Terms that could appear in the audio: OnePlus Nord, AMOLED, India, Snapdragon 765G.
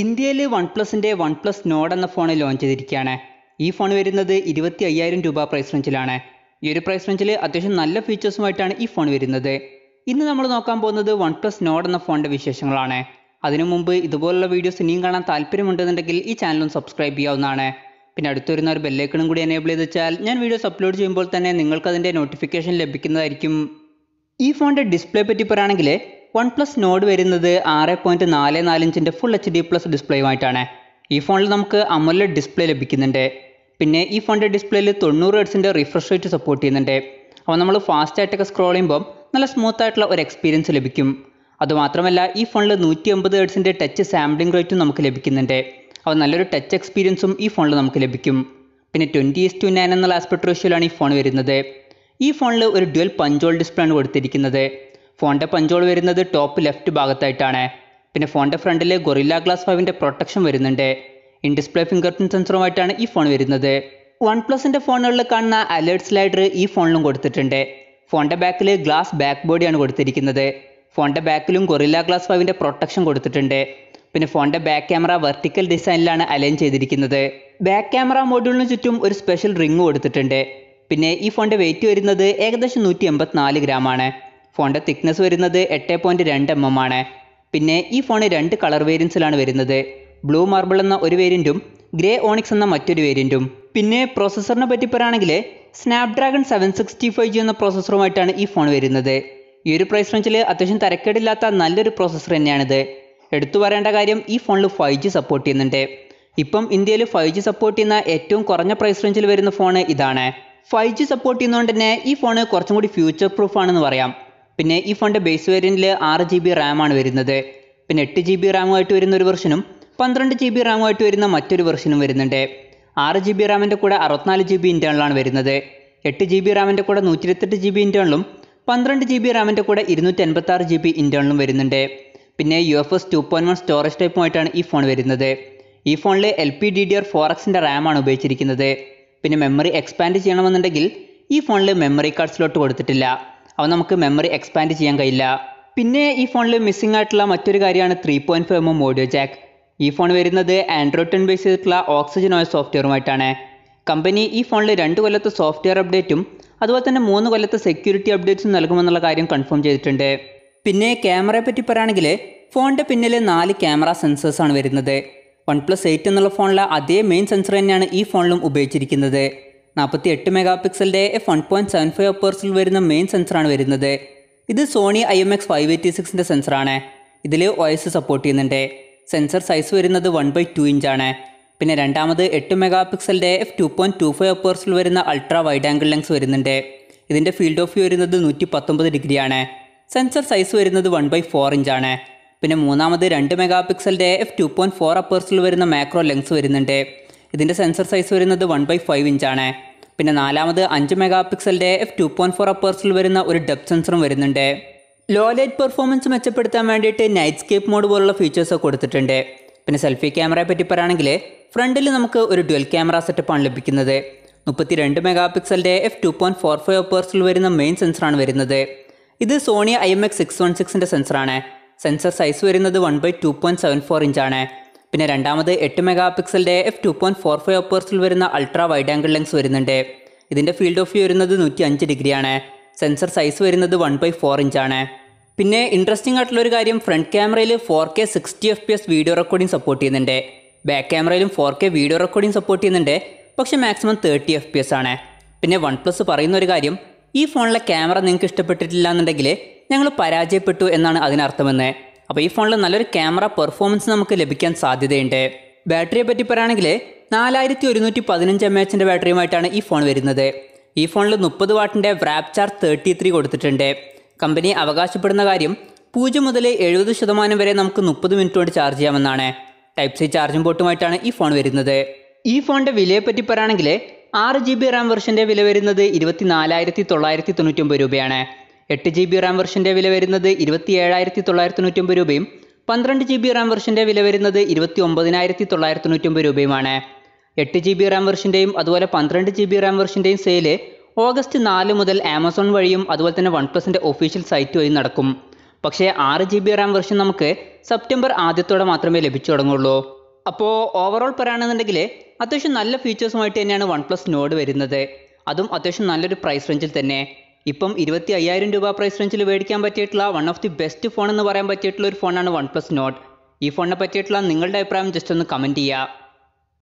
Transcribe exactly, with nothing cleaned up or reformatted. ഇന്ത്യയിലെ OnePlusന്റെ OnePlus Nord എന്ന ഫോൺ ലോഞ്ച് ചെയ്തിരിക്കുകയാണ്. ഈ ഫോൺ വരുന്നത് ഇരുപത്തി അയ്യായിരം രൂപ പ്രൈസ് റേഞ്ചിലാണ്. ഈ ഒരു പ്രൈസ് റേഞ്ചിൽ അത്യാവശ്യം നല്ല ഫീച്ചേഴ്സുമായിട്ടാണ് ഈ ഫോൺ വരുന്നത്. ഇന്ന് നമ്മൾ നോക്കാൻ പോകുന്നത് OnePlus Nord എന്ന ഫോണിൻ്റെ വിശേഷങ്ങളാണ്. അതിനു മുമ്പ് ഇതുപോലുള്ള വീഡിയോസ് ഇനിയും കാണാൻ താല്പര്യമുണ്ടെന്നുണ്ടെങ്കിൽ ഈ ചാനലും സബ്സ്ക്രൈബ് ചെയ്യാവുന്നതാണ്. പിന്നെ അടുത്തുവരുന്ന ഒരു ബെല്ലൈക്കണും കൂടി എനേബിൾ ചെയ്ത് വെച്ചാൽ ഞാൻ വീഡിയോസ് അപ്ലോഡ് ചെയ്യുമ്പോൾ തന്നെ നിങ്ങൾക്കതിൻ്റെ നോട്ടിഫിക്കേഷൻ ലഭിക്കുന്നതായിരിക്കും. ഈ ഫോണിൻ്റെ ഡിസ്പ്ലേ പറ്റി പറയുകയാണെങ്കിൽ OnePlus Nord വരുന്നത് ആറ് പോയിൻറ്റ് നാല് നാല് ഇഞ്ചിൻ്റെ ഫുൾ എച്ച് ഡി പ്ലസ് ഡിസ്പ്ലേയുമായിട്ടാണ്. ഈ ഫോണിൽ നമുക്ക് AMOLED ഡിസ്പ്ലേ ലഭിക്കുന്നുണ്ട്. പിന്നെ ഈ ഫോണിൻ്റെ ഡിസ്പ്ലേയിൽ തൊണ്ണൂറ് ഹെർട്സിൻ്റെ റിഫ്രഷ് റേറ്റ് സപ്പോർട്ട് ചെയ്യുന്നുണ്ട്. അപ്പോൾ നമ്മൾ ഫാസ്റ്റായിട്ടൊക്കെ സ്ക്രോൾ ചെയ്യുമ്പം നല്ല സ്മൂത്തായിട്ടുള്ള ഒരു എക്സ്പീരിയൻസ് ലഭിക്കും. അതുമാത്രമല്ല ഈ ഫോണിൽ നൂറ്റി എൺപത് ഹെർട്സിൻ്റെ ടച്ച് സാമ്പിളിംഗ് റേറ്റും നമുക്ക് ലഭിക്കുന്നുണ്ട്. അപ്പോൾ നല്ലൊരു ടച്ച് എക്സ്പീരിയൻസും ഈ ഫോണിൽ നമുക്ക് ലഭിക്കും. പിന്നെ ട്വൻറ്റി ഇസ് ടു നയൻ എന്നുള്ള ആസ്പെക്ട് റേഷ്യോയിലാണ് ഈ ഫോൺ വരുന്നത്. ഈ ഫോണിൽ ഒരു ഡ്യുവൽ പഞ്ചോൾ ഡിസ്പ്ലേ ആണ് കൊടുത്തിരിക്കുന്നത്. ഫോണിൻ്റെ പഞ്ചോൾ വരുന്നത് ടോപ്പ് ലെഫ്റ്റ് ഭാഗത്തായിട്ടാണ്. പിന്നെ ഫോണിൻ്റെ ഫ്രണ്ടിൽ ഗൊറില്ല ഗ്ലാസ് ഫൈവിൻ്റെ പ്രൊട്ടക്ഷൻ വരുന്നുണ്ട്. ഇൻ ഡിസ്പ്ലേ ഫിംഗർ പ്രിൻറ് സെൻസറുമായിട്ടാണ് ഈ ഫോൺ വരുന്നത്. OnePlusന്റെ ഫോണുകളിൽ കാണുന്ന അലേർട്ട് സ്ലൈഡർ ഈ ഫോണിലും കൊടുത്തിട്ടുണ്ട്. ഫോണിൻ്റെ ബാക്കിൽ ഗ്ലാസ് ബാക്ക് ബോഡിയാണ് കൊടുത്തിരിക്കുന്നത്. ഫോണിൻ്റെ ബാക്കിലും ഗൊറില്ല ഗ്ലാസ് ഫൈവിൻ്റെ പ്രൊട്ടക്ഷൻ കൊടുത്തിട്ടുണ്ട്. പിന്നെ ഫോണിൻ്റെ ബാക്ക് ക്യാമറ വെർട്ടിക്കൽ ഡിസൈനിലാണ് അലൈൻ ചെയ്തിരിക്കുന്നത്. ബാക്ക് ക്യാമറ മോഡ്യൂളിന് ചുറ്റും ഒരു സ്പെഷ്യൽ റിംഗ് കൊടുത്തിട്ടുണ്ട്. പിന്നെ ഈ ഫോണിൻ്റെ വെയിറ്റ് വരുന്നത് ഏകദേശം നൂറ്റി എൺപത്തിനാല് ഗ്രാമാണ്. ഫോണിൻ്റെ തിക്നെസ് വരുന്നത് എട്ട് പോയിൻറ്റ് രണ്ട് എം എം ആണ്. പിന്നെ ഈ ഫോൺ രണ്ട് കളർ വേരിയൻസിലാണ് വരുന്നത്. ബ്ലൂ മാർബിൾ എന്ന ഒരു വേരിയൻറ്റും ഗ്രേ ഓണിക്സ് എന്ന മറ്റൊരു വേരിയൻറ്റും. പിന്നെ പ്രോസസ്സറിനെ പറ്റി പറയുകയാണെങ്കിൽ Snapdragon seven sixty five G എന്ന പ്രോസസ്സറുമായിട്ടാണ് ഈ ഫോൺ വരുന്നത്. ഈ ഒരു പ്രൈസ് റേഞ്ചിൽ അത്യാവശ്യം തരക്കേടില്ലാത്ത നല്ലൊരു പ്രോസസ്സർ തന്നെയാണിത്. എടുത്തു പറയേണ്ട കാര്യം ഈ ഫോണിൽ ഫൈവ് ജി സപ്പോർട്ട് ചെയ്യുന്നുണ്ട്. ഇപ്പം ഇന്ത്യയിൽ ഫൈവ് ജി സപ്പോർട്ട് ചെയ്യുന്ന ഏറ്റവും കുറഞ്ഞ പ്രൈസ് റേഞ്ചിൽ വരുന്ന ഫോൺ ഇതാണ്. ഫൈവ് ജി സപ്പോർട്ട് ചെയ്യുന്നതുകൊണ്ട് തന്നെ ഈ ഫോണ് കുറച്ചും കൂടി ഫ്യൂച്ചർ പ്രൂഫ് ആണെന്ന് പറയാം. പിന്നെ ഈ ഫോണിൻ്റെ ബേസ് വേരിയൻറ്റിൽ ആറ് ജി ബി റാമാണ് വരുന്നത്. പിന്നെ എട്ട് ജി ബി റാമുമായിട്ട് വരുന്ന ഒരു വെർഷനും പന്ത്രണ്ട് ജി ബി റാമുമായിട്ട് വരുന്ന മറ്റൊരു വെർഷനും വരുന്നുണ്ട്. ആറ് ജി ബി റാമിൻ്റെ കൂടെ അറുപത്തിനാല് ജി ബി ഇൻറ്റേണലാണ് വരുന്നത്. എട്ട് ജി ബി റാമിൻ്റെ കൂടെ നൂറ്റി ഇരുപത്തെട്ട് ജി ബി ഇൻറ്റേണലും പന്ത്രണ്ട് ജി ബി റാമിൻ്റെ കൂടെ ഇരുന്നൂറ്റി എൺപത്താറ് ജി ബി ഇൻറ്റേണലും വരുന്നുണ്ട്. പിന്നെ U F S two point one storage ടൈപ്പുമായിട്ടാണ് ഈ ഫോൺ വരുന്നത്. ഈ ഫോണിൽ L P D D R four എക്സിൻ്റെ റാമാണ് ഉപയോഗിച്ചിരിക്കുന്നത്. പിന്നെ മെമ്മറി എക്സ്പാൻഡ് ചെയ്യണമെന്നുണ്ടെങ്കിൽ ഈ ഫോണിൽ മെമ്മറി കാർഡ് സ്ലോട്ട് കൊടുത്തിട്ടില്ല. അവ നമുക്ക് മെമ്മറി എക്സ്പാൻഡ് ചെയ്യാൻ കഴിയില്ല. പിന്നെ ഈ ഫോണിൽ മിസ്സിംഗ് ആയിട്ടുള്ള മറ്റൊരു കാര്യമാണ് three point five M M audio jack. ഈ ഫോൺ വരുന്നത് ആൻഡ്രോയിഡ് ടെൻ ബേസ് ചെയ്തിട്ടുള്ള ഓക്സിജൻ ഒ എസ് സോഫ്റ്റ്വെയറുമായിട്ടാണ്. കമ്പനി ഈ ഫോണിൽ രണ്ട് കൊല്ലത്തെ സോഫ്റ്റ്വെയർ അപ്ഡേറ്റും അതുപോലെ തന്നെ മൂന്ന് കൊല്ലത്തെ സെക്യൂരിറ്റി അപ്ഡേറ്റ്സും നൽകുമെന്നുള്ള കാര്യം കൺഫേം ചെയ്തിട്ടുണ്ട്. പിന്നെ ക്യാമറയെ പറ്റി പറയുകയാണെങ്കിൽ ഫോണിൻ്റെ പിന്നിൽ നാല് ക്യാമറ സെൻസേഴ്സാണ് വരുന്നത്. OnePlus എയ്റ്റ് എന്നുള്ള ഫോണിലെ അതേ മെയിൻ സെൻസർ തന്നെയാണ് ഈ ഫോണിലും ഉപയോഗിച്ചിരിക്കുന്നത്. നാൽപ്പത്തി എട്ട് മെഗാ പിക്സലിൻ്റെ F one point seven five അപ്പേഴ്സിൽ വരുന്ന മെയിൻ സെൻസറാണ് വരുന്നത്. ഇത് Sony I M X five eighty സിക്സിൻ്റെ സെൻസറാണ്. ഇതിൽ ഒ എസ് സപ്പോർട്ട് ചെയ്യുന്നുണ്ട്. സെൻസർ സൈസ് വരുന്നത് വൺ ബൈ ടു ഇഞ്ചാണ്. പിന്നെ രണ്ടാമത് എട്ട് മെഗാ പിക്സലിൻ്റെ F two point two five അപ്പേഴ്സിൽ വരുന്ന അൾട്രാ വൈഡ് ആംഗിൾ ലെൻസ് വരുന്നുണ്ട്. ഇതിൻ്റെ ഫീൽഡ് ഓഫ് വ്യൂ വരുന്നത് നൂറ്റി പത്തൊമ്പത് ഡിഗ്രിയാണ്. സെൻസർ സൈസ് വരുന്നത് വൺ ബൈ ഫോർ ഇഞ്ചാണ്. പിന്നെ മൂന്നാമത് രണ്ട് മെഗാ പിക്സലിൻ്റെ എഫ് ടു പോയിൻറ്റ് ഫോർ അപ്പേഴ്സിൽ വരുന്ന മാക്രോ ലെൻസ് വരുന്നുണ്ട്. ഇതിൻ്റെ സെൻസർ സൈസ് വരുന്നത് വൺ ബൈ ഫൈവ് ഇഞ്ചാണ്. പിന്നെ നാലാമത് അഞ്ച് മെഗാ പിക്സലിൻ്റെ എഫ് ടു പോയിൻറ്റ് ഫോർ അപ്പേഴ്സിൽ വരുന്ന ഒരു ഡെപ്ത് സെൻസറും വരുന്നുണ്ട്. ലോ ലൈറ്റ് പെർഫോമൻസ് മെച്ചപ്പെടുത്താൻ വേണ്ടിയിട്ട് നൈറ്റ്സ്കേപ്പ് മോഡ് പോലുള്ള ഫീച്ചേഴ്സൊക്കെ കൊടുത്തിട്ടുണ്ട്. പിന്നെ സെൽഫി ക്യാമറയെ പറ്റി പറയുകയാണെങ്കിൽ ഫ്രണ്ടിൽ നമുക്ക് ഒരു ഡ്വൽ ക്യാമറ സെറ്റപ്പാണ് ലഭിക്കുന്നത്. മുപ്പത്തി രണ്ട് മെഗാ പിക്സലിൻ്റെ F two point four five അപ്പേഴ്സിൽ വരുന്ന മെയിൻ സെൻസറാണ് വരുന്നത്. ഇത് Sony I M X six one സിക്സിൻ്റെ സെൻസറാണ്. സെൻസർ സൈസ് വരുന്നത് one by two point seven four ഇഞ്ചാണ്. പിന്നെ രണ്ടാമത് എട്ട് മെഗാ പിക്സലിൻ്റെ F two point four five അപ്പേഴ്സിൽ വരുന്ന അൾട്രാ വൈഡ് ആംഗിൾ ലെൻസ് വരുന്നുണ്ട്. ഇതിൻ്റെ ഫീൽഡ് ഓഫ് വ്യൂ വരുന്നത് നൂറ്റി അഞ്ച് ഡിഗ്രിയാണ്. സെൻസർ സൈസ് വരുന്നത് വൺ ബൈ ഫോർ ഇഞ്ചാണ്. പിന്നെ ഇൻട്രസ്റ്റിംഗ് ആയിട്ടുള്ളൊരു കാര്യം ഫ്രണ്ട് ക്യാമറയിൽ four K sixty F P S video recording support ചെയ്യുന്നുണ്ട്. ബാക്ക് ക്യാമറയിലും four K video recording support ചെയ്യുന്നുണ്ട്. പക്ഷേ maximum thirty F P S ആണ്. പിന്നെ വൺ പ്ലസ് പറയുന്ന ഒരു കാര്യം ഈ ഫോണിലെ ക്യാമറ നിങ്ങൾക്ക് ഇഷ്ടപ്പെട്ടിട്ടില്ല എന്നുണ്ടെങ്കിൽ ഞങ്ങൾ പരാജയപ്പെട്ടു എന്നാണ് അതിനർത്ഥമെന്ന്. അപ്പോൾ ഈ ഫോണിൽ നല്ലൊരു ക്യാമറ പെർഫോമൻസ് നമുക്ക് ലഭിക്കാൻ സാധ്യതയുണ്ട്. ബാറ്ററിയെ പറ്റി പറയുകയാണെങ്കിൽ നാലായിരത്തി ഒരുന്നൂറ്റി പതിനഞ്ച് എം എച്ചിൻ്റെ ബാറ്ററിയുമായിട്ടാണ് ഈ ഫോൺ വരുന്നത്. ഈ ഫോണിൽ മുപ്പത് വാട്ടിൻ്റെ വാർപ്പ് ചാർജ് തേർട്ടി ത്രീ കൊടുത്തിട്ടുണ്ട്. കമ്പനി അവകാശപ്പെടുന്ന കാര്യം പൂജ്യം മുതൽ എഴുപത് ശതമാനം വരെ നമുക്ക് മുപ്പത് മിനിറ്റ് കൊണ്ട് ചാർജ് ചെയ്യാമെന്നാണ്. ടൈപ്പ് സി ചാർജിംഗ് പോർട്ടുമായിട്ടാണ് ഈ ഫോൺ വരുന്നത്. ഈ ഫോണിൻ്റെ വിലയെ പറ്റി പറയുകയാണെങ്കിൽ ആറ് ജി ബി റാം വെർഷൻ്റെ വില വരുന്നത് ഇരുപത്തി നാലായിരത്തി തൊള്ളായിരത്തി തൊണ്ണൂറ്റി ഒമ്പത് രൂപയാണ്. എട്ട് ജി ബി റാം വെർഷൻ്റെ വില വരുന്നത് ഇരുപത്തി ഏഴായിരത്തി തൊള്ളായിരത്തി തൊണ്ണൂറ്റൊമ്പത് രൂപയും പന്ത്രണ്ട് ജി ബി റാം വെർഷൻ്റെ വില വരുന്നത് ഇരുപത്തി ഒമ്പതിനായിരത്തി തൊള്ളായിരത്തി തൊണ്ണൂറ്റൊമ്പത് രൂപയുമാണ്. എട്ട് ജി ബി റാം വെർഷൻ്റെയും അതുപോലെ പന്ത്രണ്ട് ജി ബി റാം വെർഷൻ്റെയും സെയില് ഓഗസ്റ്റ് നാല് മുതൽ ആമസോൺ വഴിയും അതുപോലെ തന്നെ വൺ പ്ലസിൻ്റെ ഒഫീഷ്യൽ സൈറ്റ് വഴി നടക്കും. പക്ഷേ ആറ് ജി ബി റാം വെർഷൻ നമുക്ക് സെപ്റ്റംബർ ആദ്യത്തോടെ മാത്രമേ ലഭിച്ചു തുടങ്ങുള്ളൂ. അപ്പോൾ ഓവറോൾ പറയുകയാണെന്നുണ്ടെങ്കിൽ അത്യാവശ്യം നല്ല ഫീച്ചേഴ്സുമായിട്ട് തന്നെയാണ് വൺ പ്ലസ് നോഡ് വരുന്നത്, അതും അത്യാവശ്യം നല്ലൊരു പ്രൈസ് റേഞ്ചിൽ തന്നെ. ഇപ്പം ഇരുപത്തി അയ്യായിരം രൂപ പ്രൈസ് റേഞ്ചിൽ മേടിക്കാൻ പറ്റിയിട്ടുള്ള one of the best phone എന്ന് പറയാൻ പറ്റിയിട്ടുള്ള ഒരു ഫോണാണ് വൺ പ്ലസ് നോഡ്. ഈ ഫോണിനെ പറ്റിയിട്ടുള്ള നിങ്ങളുടെ അഭിപ്രായം ജസ്റ്റ് ഒന്ന് കമൻറ്റ് ചെയ്യുക.